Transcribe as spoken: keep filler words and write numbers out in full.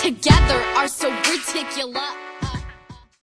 together are so ridiculous.